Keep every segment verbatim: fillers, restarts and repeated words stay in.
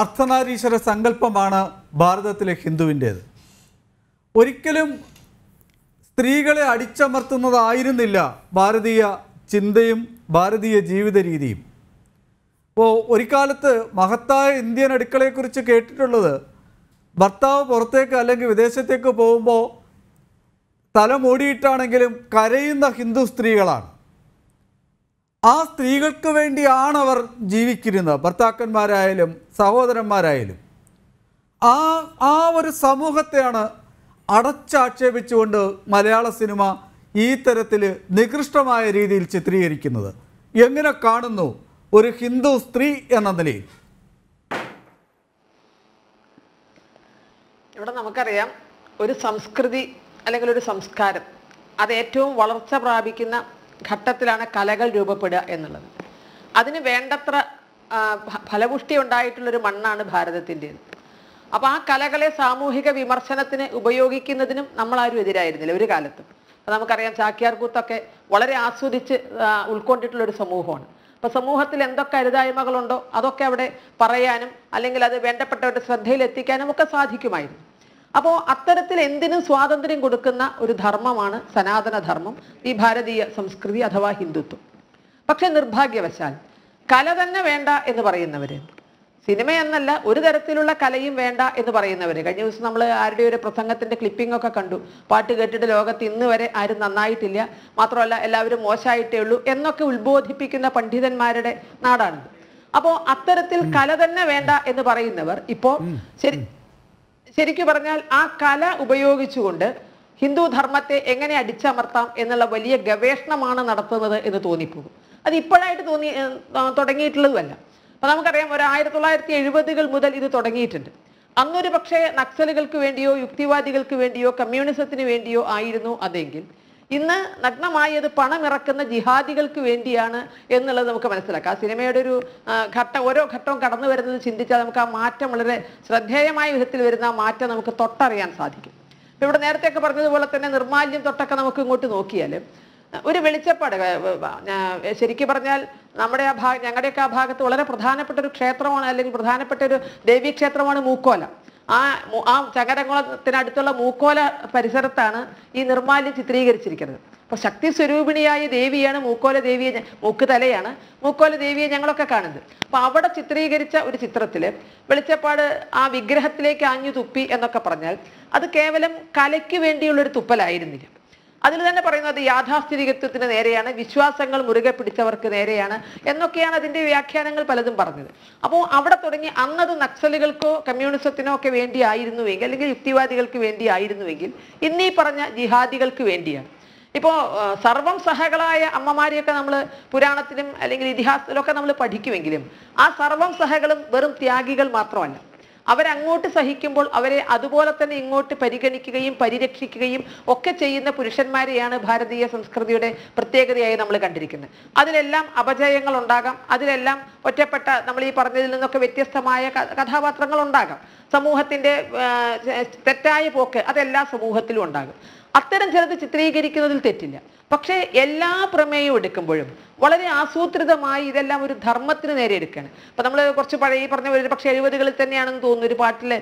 അർത്ഥനാരീശ്വര സങ്കല്പമാണ് ഭാരതത്തിലെ ഹിന്ദുവിൻ്റേത്. ഒരിക്കലും സ്ത്രീകളെ അടിച്ചമർത്തുന്നതായിരുന്നില്ല ഭാരതീയ ചിന്തയും ഭാരതീയ ജീവിത രീതിയും. ഇപ്പോൾ ഒരു കാലത്ത് മഹത്തായ ഇന്ത്യൻ അടുക്കളയെക്കുറിച്ച് കേട്ടിട്ടുള്ളത് ഭർത്താവ് പുറത്തേക്ക് അല്ലെങ്കിൽ വിദേശത്തേക്ക് പോകുമ്പോൾ തലമൂടിയിട്ടാണെങ്കിലും കരയുന്ന ഹിന്ദു സ്ത്രീകളാണ്. ആ സ്ത്രീകൾക്ക് വേണ്ടിയാണ് അവർ ജീവിക്കുന്നത്, ഭർത്താക്കന്മാരായാലും സഹോദരന്മാരായാലും. ആ ആ ഒരു സമൂഹത്തെയാണ് അടച്ചാക്ഷേപിച്ചുകൊണ്ട് മലയാള സിനിമ ഈ തരത്തിൽ നികൃഷ്ടമായ രീതിയിൽ ചിത്രീകരിക്കുന്നത്. എങ്ങനെ കാണുന്നു ഒരു ഹിന്ദു സ്ത്രീ എന്ന നിലയിൽ? ഇവിടെ നമുക്കറിയാം, ഒരു സംസ്കൃതി അല്ലെങ്കിൽ ഒരു സംസ്കാരം അത് ഏറ്റവും വളർച്ച പ്രാപിക്കുന്ന ഘട്ടത്തിലാണ് കലകൾ രൂപപ്പെടുക എന്നുള്ളത്. അതിന് വേണ്ടത്ര ഫലപുഷ്ടി ഉണ്ടായിട്ടുള്ളൊരു മണ്ണാണ് ഭാരതത്തിൻ്റേത്. അപ്പോൾ ആ കലകളെ സാമൂഹിക വിമർശനത്തിന് ഉപയോഗിക്കുന്നതിനും നമ്മളാരും എതിരായിരുന്നില്ല ഒരു കാലത്ത്. അപ്പോൾ നമുക്കറിയാം, ചാക്യാർകൂത്തൊക്കെ വളരെ ആസ്വദിച്ച് ഉൾക്കൊണ്ടിട്ടുള്ളൊരു സമൂഹമാണ്. അപ്പോൾ സമൂഹത്തിൽ എന്തൊക്കെ അരുതായ്മകളുണ്ടോ അതൊക്കെ അവിടെ പറയാനും അല്ലെങ്കിൽ അത് വേണ്ടപ്പെട്ടവരുടെ ശ്രദ്ധയിലെത്തിക്കാനും ഒക്കെ സാധിക്കുമായിരുന്നു. അപ്പോൾ അത്തരത്തിൽ എന്തിനും സ്വാതന്ത്ര്യം കൊടുക്കുന്ന ഒരു ധർമ്മമാണ് സനാതനധർമ്മം, ഈ ഭാരതീയ സംസ്കൃതി അഥവാ ഹിന്ദുത്വം. പക്ഷെ നിർഭാഗ്യവശാൽ കല തന്നെ വേണ്ട എന്ന് പറയുന്നവർ, സിനിമ എന്നല്ല ഒരു തരത്തിലുള്ള കലയും വേണ്ട എന്ന് പറയുന്നവർ, കഴിഞ്ഞ ദിവസം നമ്മൾ ആരുടെ ഒരു പ്രസംഗത്തിൻ്റെ ക്ലിപ്പിംഗ് ഒക്കെ കണ്ടു, പാട്ട് കേട്ടിട്ട് ലോകത്ത് ഇന്ന് വരെ ആരും നന്നായിട്ടില്ല, മാത്രമല്ല എല്ലാവരും മോശമായിട്ടേ ഉള്ളൂ എന്നൊക്കെ ഉത്ബോധിപ്പിക്കുന്ന പണ്ഡിതന്മാരുടെ നാടാണിത്. അപ്പോൾ അത്തരത്തിൽ കല തന്നെ വേണ്ട എന്ന് പറയുന്നവർ ഇപ്പോൾ ശരി ശരിക്കു പറഞ്ഞാൽ ആ കല ഉപയോഗിച്ചുകൊണ്ട് ഹിന്ദു ധർമ്മത്തെ എങ്ങനെ അടിച്ചമർത്താം എന്നുള്ള വലിയ ഗവേഷണമാണ് നടത്തുന്നത് എന്ന് തോന്നിപ്പോകും. അത് ഇപ്പോഴായിട്ട് തോന്നി തുടങ്ങിയിട്ടുള്ളതുമല്ല. അപ്പം നമുക്കറിയാം, ഒരു ആയിരത്തി തൊള്ളായിരത്തി എഴുപതുകൾ മുതൽ ഇത് തുടങ്ങിയിട്ടുണ്ട്. അന്നൊരു പക്ഷേ നക്സലുകൾക്ക് വേണ്ടിയോ യുക്തിവാദികൾക്ക് വേണ്ടിയോ കമ്മ്യൂണിസത്തിന് വേണ്ടിയോ ആയിരുന്നു അതെങ്കിൽ ഇന്ന് നഗ്നമായി അത് പണമിറക്കുന്ന ജിഹാദികൾക്ക് വേണ്ടിയാണ് എന്നുള്ളത് നമുക്ക് മനസ്സിലാക്കാം. ആ സിനിമയുടെ ഒരു ഘട്ടം, ഓരോ ഘട്ടവും കടന്നു വരുന്നത് ചിന്തിച്ചാൽ നമുക്ക് ആ മാറ്റം വളരെ ശ്രദ്ധേയമായ വിധത്തിൽ വരുന്ന ആ മാറ്റം നമുക്ക് തൊട്ടറിയാൻ സാധിക്കും. ഇപ്പം ഇവിടെ നേരത്തെയൊക്കെ പറഞ്ഞതുപോലെ തന്നെ നിർമാല്യം തൊട്ടൊക്കെ നമുക്ക് ഇങ്ങോട്ട് നോക്കിയാൽ ഒരു വെളിച്ചപ്പാട്. ശരിക്കും പറഞ്ഞാൽ നമ്മുടെ ആ ഭാഗം, ഞങ്ങളുടെയൊക്കെ ആ ഭാഗത്ത് വളരെ പ്രധാനപ്പെട്ട ഒരു ക്ഷേത്രമാണ് അല്ലെങ്കിൽ പ്രധാനപ്പെട്ട ഒരു ദേവീക്ഷേത്രമാണ് മൂക്കോല. ആ ആ ചകരകുളത്തിനടുത്തുള്ള മൂക്കോല പരിസരത്താണ് ഈ നിർമാല്യം ചിത്രീകരിച്ചിരിക്കുന്നത്. അപ്പോൾ ശക്തി സ്വരൂപിണിയായ ദേവിയാണ് മൂക്കോല ദേവിയെ, മൂക്ക് തലയാണ് മൂക്കോല ദേവിയെ ഞങ്ങളൊക്കെ കാണുന്നത്. അപ്പോൾ അവിടെ ചിത്രീകരിച്ച ഒരു ചിത്രത്തിൽ വെളിച്ചപ്പാട് ആ വിഗ്രഹത്തിലേക്ക് ആഞ്ഞു തുപ്പി എന്നൊക്കെ പറഞ്ഞാൽ അത് കേവലം കലയ്ക്ക് വേണ്ടിയുള്ളൊരു തുപ്പലായിരുന്നില്ല. അതിൽ തന്നെ പറയുന്നത് യാഥാസ്ഥിതികത്വത്തിന് നേരെയാണ്, വിശ്വാസങ്ങൾ മുറുകെ പിടിച്ചവർക്ക് നേരെയാണ് എന്നൊക്കെയാണ് അതിൻ്റെ വ്യാഖ്യാനങ്ങൾ പലതും പറഞ്ഞത്. അപ്പോൾ അവിടെ തുടങ്ങി അന്നത് നക്സലുകൾക്കോ കമ്മ്യൂണിസത്തിനോ ഒക്കെ വേണ്ടി ആയിരുന്നുവെങ്കിൽ അല്ലെങ്കിൽ യുക്തിവാദികൾക്ക് വേണ്ടി ആയിരുന്നുവെങ്കിൽ ഇന്നീ പറഞ്ഞ ജിഹാദികൾക്ക് വേണ്ടിയാണ്. ഇപ്പോൾ സർവം സഹകളായ അമ്മമാരെയൊക്കെ നമ്മൾ പുരാണത്തിലും അല്ലെങ്കിൽ ഇതിഹാസത്തിലൊക്കെ നമ്മൾ പഠിക്കുമെങ്കിലും ആ സർവം സഹകളും വെറും ത്യാഗികൾ മാത്രമല്ല. അവരങ്ങോട്ട് സഹിക്കുമ്പോൾ അവരെ അതുപോലെ തന്നെ ഇങ്ങോട്ട് പരിഗണിക്കുകയും പരിരക്ഷിക്കുകയും ഒക്കെ ചെയ്യുന്ന പുരുഷന്മാരെയാണ് ഭാരതീയ സംസ്കൃതിയുടെ പ്രത്യേകതയായി നമ്മൾ കണ്ടിരിക്കുന്നത്. അതിലെല്ലാം അപജയങ്ങൾ ഉണ്ടാകാം, അതിലെല്ലാം ഒറ്റപ്പെട്ട നമ്മൾ ഈ പറഞ്ഞതിൽ നിന്നൊക്കെ വ്യത്യസ്തമായ കഥാപാത്രങ്ങൾ ഉണ്ടാകാം, സമൂഹത്തിൻ്റെ തെറ്റായ പോക്ക് അതെല്ലാ സമൂഹത്തിലും ഉണ്ടാകും. അത്തരം ചിലത് ചിത്രീകരിക്കുന്നതിൽ തെറ്റില്ല. പക്ഷേ എല്ലാ പ്രമേയം എടുക്കുമ്പോഴും വളരെ ആസൂത്രിതമായി ഇതെല്ലാം ഒരു ധർമ്മത്തിന് നേരെ എടുക്കുകയാണ്. അപ്പം നമ്മൾ കുറച്ച് പഴയ ഈ പറഞ്ഞ ഒരു പക്ഷേ എഴുപതുകളിൽ തന്നെയാണെന്ന് തോന്നുന്നു, ഒരു പാട്ടിലെ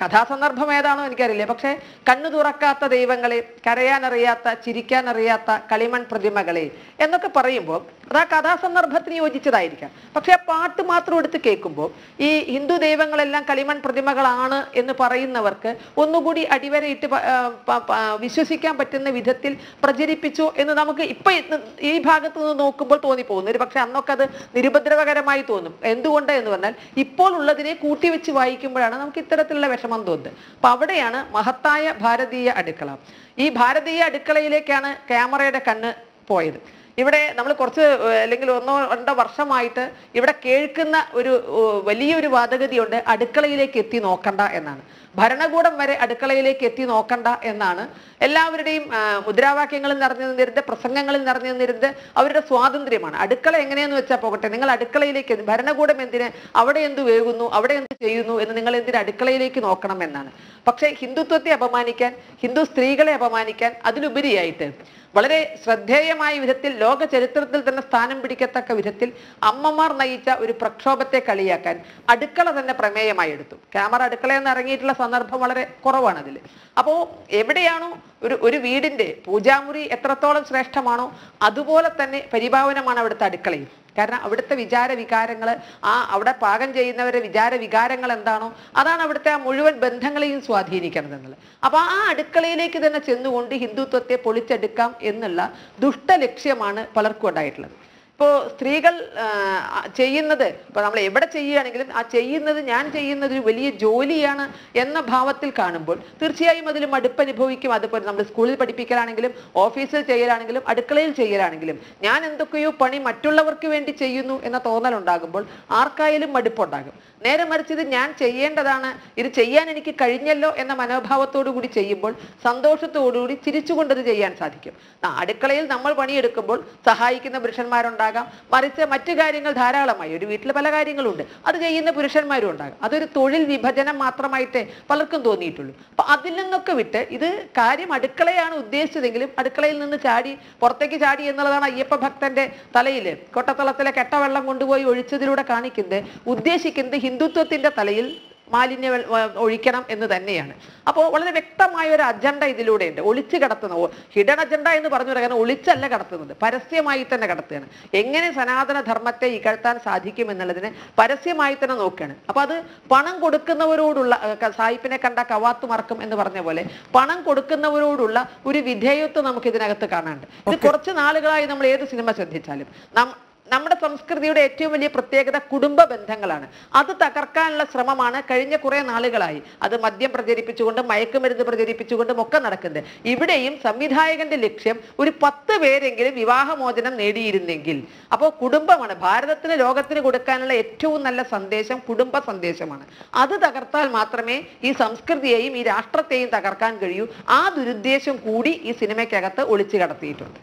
കഥാസന്ദർഭം ഏതാണോ എനിക്കറിയില്ല, പക്ഷേ കണ്ണു തുറക്കാത്ത ദൈവങ്ങളെ, കരയാനറിയാത്ത ചിരിക്കാനറിയാത്ത കളിമൺ പ്രതിമകളെ എന്നൊക്കെ പറയുമ്പോൾ അത് ആ കഥാസന്ദർഭത്തിന് യോജിച്ചതായിരിക്കാം. പക്ഷേ ആ പാട്ട് മാത്രം എടുത്ത് കേൾക്കുമ്പോൾ ഈ ഹിന്ദു ദൈവങ്ങളെല്ലാം കളിമൺ പ്രതിമകളാണ് എന്ന് പറയുന്നവർക്ക് ഒന്നുകൂടി അടിവരയിട്ട് വിശ്വസിക്കാൻ പറ്റുന്ന വിധത്തിൽ പ്രചരിപ്പിച്ചു എന്ന് നമുക്ക് ഇപ്പം ഈ ഭാഗത്തു നിന്ന് നോക്കുമ്പോൾ തോന്നിപ്പോകുന്നു. ഒരു പക്ഷേ അന്നൊക്കെ അത് നിരുപദ്രവകരമായി തോന്നും. എന്തുകൊണ്ട് എന്ന് പറഞ്ഞാൽ ഇപ്പോൾ ഉള്ളതിനെ കൂട്ടിവെച്ച് വായിക്കുമ്പോഴാണ് നമുക്ക് ഇത്തരത്തിലുള്ള വിഷമം തോന്നുന്നത്. അപ്പം അവിടെയാണ് മഹത്തായ ഭാരതീയ അടുക്കള. ഈ ഭാരതീയ അടുക്കളയിലേക്കാണ് ക്യാമറയുടെ കണ്ണ് പോയത്. ഇവിടെ നമ്മൾ കുറച്ച് അല്ലെങ്കിൽ ഒന്നോ രണ്ടോ വർഷമായിട്ട് ഇവിടെ കേൾക്കുന്ന ഒരു വലിയൊരു വാദഗതിയുണ്ട്, അടുക്കളയിലേക്ക് എത്തി നോക്കണ്ട എന്നാണ്. ഭരണകൂടം വരെ അടുക്കളയിലേക്ക് എത്തി നോക്കണ്ട എന്നാണ് എല്ലാവരുടെയും മുദ്രാവാക്യങ്ങളിൽ നിറഞ്ഞു നിന്നിരുന്നത്, പ്രസംഗങ്ങളിൽ നിറഞ്ഞു നിന്നിരുന്നത് അവരുടെ സ്വാതന്ത്ര്യമാണ്. അടുക്കള എങ്ങനെയെന്ന് വെച്ചാൽ പോകട്ടെ, നിങ്ങൾ അടുക്കളയിലേക്ക്, ഭരണകൂടം എന്തിന് അവിടെ എന്ത് വേകുന്നു അവിടെ എന്ത് ചെയ്യുന്നു എന്ന് നിങ്ങൾ എന്തിന് അടുക്കളയിലേക്ക് നോക്കണം എന്നാണ്. പക്ഷേ ഹിന്ദുത്വത്തെ അപമാനിക്കാൻ, ഹിന്ദു സ്ത്രീകളെ അപമാനിക്കാൻ, അതിലുപരിയായിട്ട് വളരെ ശ്രദ്ധേയമായ വിധത്തിൽ ലോക ചരിത്രത്തിൽ തന്നെ സ്ഥാനം പിടിക്കത്തക്ക വിധത്തിൽ അമ്മമാർ നയിച്ച ഒരു പ്രക്ഷോഭത്തെ കളിയാക്കാൻ അടുക്കള തന്നെ പ്രമേയമായി എടുത്തു. ക്യാമറ അടുക്കളയിൽ നിന്ന് ഇറങ്ങിയിട്ടുള്ള സന്ദർഭം വളരെ കുറവാണ് അതിൽ. അപ്പോൾ എവിടെയാണോ ഒരു ഒരു വീടിൻ്റെ പൂജാമുറി എത്രത്തോളം ശ്രേഷ്ഠമാണോ അതുപോലെ തന്നെ പരിഭാവനമാണ് അവിടുത്തെ അടുക്കളയിൽ. കാരണം അവിടുത്തെ വിചാര വികാരങ്ങൾ, ആ അവിടെ പാകം ചെയ്യുന്നവരുടെ വിചാര വികാരങ്ങൾ എന്താണോ അതാണ് അവിടുത്തെ ആ മുഴുവൻ ബന്ധങ്ങളെയും സ്വാധീനിക്കുന്നതെന്നുള്ളത്. അപ്പോൾ ആ അടുക്കളയിലേക്ക് തന്നെ ചെന്നുകൊണ്ട് ഹിന്ദുത്വത്തെ പൊളിച്ചെടുക്കാം എന്നുള്ള ദുഷ്ടലക്ഷ്യമാണ് പലർക്കും ഉണ്ടായിട്ടുള്ളത്. ഇപ്പോൾ സ്ത്രീകൾ ചെയ്യുന്നത്, ഇപ്പോൾ നമ്മൾ എവിടെ ചെയ്യുകയാണെങ്കിലും ആ ചെയ്യുന്നത് ഞാൻ ചെയ്യുന്നത് ഒരു വലിയ ജോലിയാണ് എന്ന ഭാവത്തിൽ കാണുമ്പോൾ തീർച്ചയായും അതിലും അടുപ്പനുഭവിക്കും. അതുപോലെ നമ്മൾ സ്കൂളിൽ പഠിപ്പിക്കലാണെങ്കിലും ഓഫീസിൽ ചെയ്യലാണെങ്കിലും അടുക്കളയിൽ ചെയ്യലാണെങ്കിലും ഞാൻ എന്തൊക്കെയോ പണി മറ്റുള്ളവർക്ക് വേണ്ടി ചെയ്യുന്നു എന്ന തോന്നലുണ്ടാകുമ്പോൾ ആർക്കായാലും മടുപ്പുണ്ടാകും. നേരെ മറിച്ച് ഇത് ഞാൻ ചെയ്യേണ്ടതാണ്, ഇത് ചെയ്യാൻ എനിക്ക് കഴിഞ്ഞല്ലോ എന്ന മനോഭാവത്തോടു കൂടി ചെയ്യുമ്പോൾ സന്തോഷത്തോടുകൂടി ചിരിച്ചുകൊണ്ടത് ചെയ്യാൻ സാധിക്കും. അടുക്കളയിൽ നമ്മൾ പണിയെടുക്കുമ്പോൾ സഹായിക്കുന്ന പുരുഷന്മാരുണ്ടാകും, മറിച്ച് മറ്റു കാര്യങ്ങൾ ധാരാളമായി ഒരു വീട്ടിൽ പല കാര്യങ്ങളുണ്ട്, അത് ചെയ്യുന്ന പുരുഷന്മാരും ഉണ്ടാകും. അതൊരു തൊഴിൽ വിഭജനം മാത്രമായിട്ടേ പലർക്കും തോന്നിയിട്ടുള്ളൂ. അപ്പൊ അതിൽ നിന്നൊക്കെ വിട്ട് ഇത് കാര്യം അടുക്കളയാണ് ഉദ്ദേശിച്ചതെങ്കിലും അടുക്കളയിൽ നിന്ന് ചാടി പുറത്തേക്ക് ചാടി എന്നുള്ളതാണ് അയ്യപ്പ ഭക്തന്റെ തലയിൽ കൊട്ടത്തളത്തിലെ കെട്ടവെള്ളം കൊണ്ടുപോയി ഒഴിച്ചതിലൂടെ കാണിക്കുന്നത്. ഉദ്ദേശിക്കുന്നത് ഹിന്ദുത്വത്തിന്റെ തലയിൽ മാലിന്യ ഒഴിക്കണം എന്ന് തന്നെയാണ്. അപ്പോൾ വളരെ വ്യക്തമായ ഒരു അജണ്ട ഇതിലൂടെ ഉണ്ട്, ഒളിച്ചു കടത്തുന്ന ഹിഡൻ അജണ്ട എന്ന് പറഞ്ഞു പറയുന്നത്. ഒളിച്ചല്ല കടത്തുന്നത്, പരസ്യമായി തന്നെ കടത്തുകയാണ്. എങ്ങനെ സനാതന ധർമ്മത്തെ ഇകഴ്ത്താൻ സാധിക്കും എന്നുള്ളതിന് പരസ്യമായി തന്നെ നോക്കുകയാണ്. അപ്പൊ അത് പണം കൊടുക്കുന്നവരോടുള്ള, സായിപ്പിനെ കണ്ട കവാത്ത് മറക്കും എന്ന് പറഞ്ഞ പോലെ, പണം കൊടുക്കുന്നവരോടുള്ള ഒരു വിധേയത്വം നമുക്ക് ഇതിനകത്ത് കാണാനുണ്ട്. ഇത് കുറച്ച് നാളുകളായി നമ്മൾ ഏത് സിനിമ ശ്രദ്ധിച്ചാലും നമ്മുടെ സംസ്കൃതിയുടെ ഏറ്റവും വലിയ പ്രത്യേകത കുടുംബ ബന്ധങ്ങളാണ്. അത് തകർക്കാനുള്ള ശ്രമമാണ് കഴിഞ്ഞ കുറേ നാളുകളായി, അത് മദ്യം പ്രചരിപ്പിച്ചുകൊണ്ടും മയക്കുമരുന്ന് പ്രചരിപ്പിച്ചുകൊണ്ടും ഒക്കെ നടക്കുന്നത്. ഇവിടെയും സംവിധായകന്റെ ലക്ഷ്യം ഒരു പത്ത് പേരെങ്കിലും വിവാഹമോചനം നേടിയിരുന്നെങ്കിൽ. അപ്പോൾ കുടുംബമാണ് ഭാരതത്തിന് ലോകത്തിന് കൊടുക്കാനുള്ള ഏറ്റവും നല്ല സന്ദേശം, കുടുംബ സന്ദേശമാണ്. അത് തകർത്താൽ മാത്രമേ ഈ സംസ്കൃതിയെയും ഈ രാഷ്ട്രത്തെയും തകർക്കാൻ കഴിയൂ. ആ ദുരുദ്ദേശം കൂടി ഈ സിനിമയ്ക്കകത്ത് ഒളിച്ചു കടത്തിയിട്ടുണ്ട്.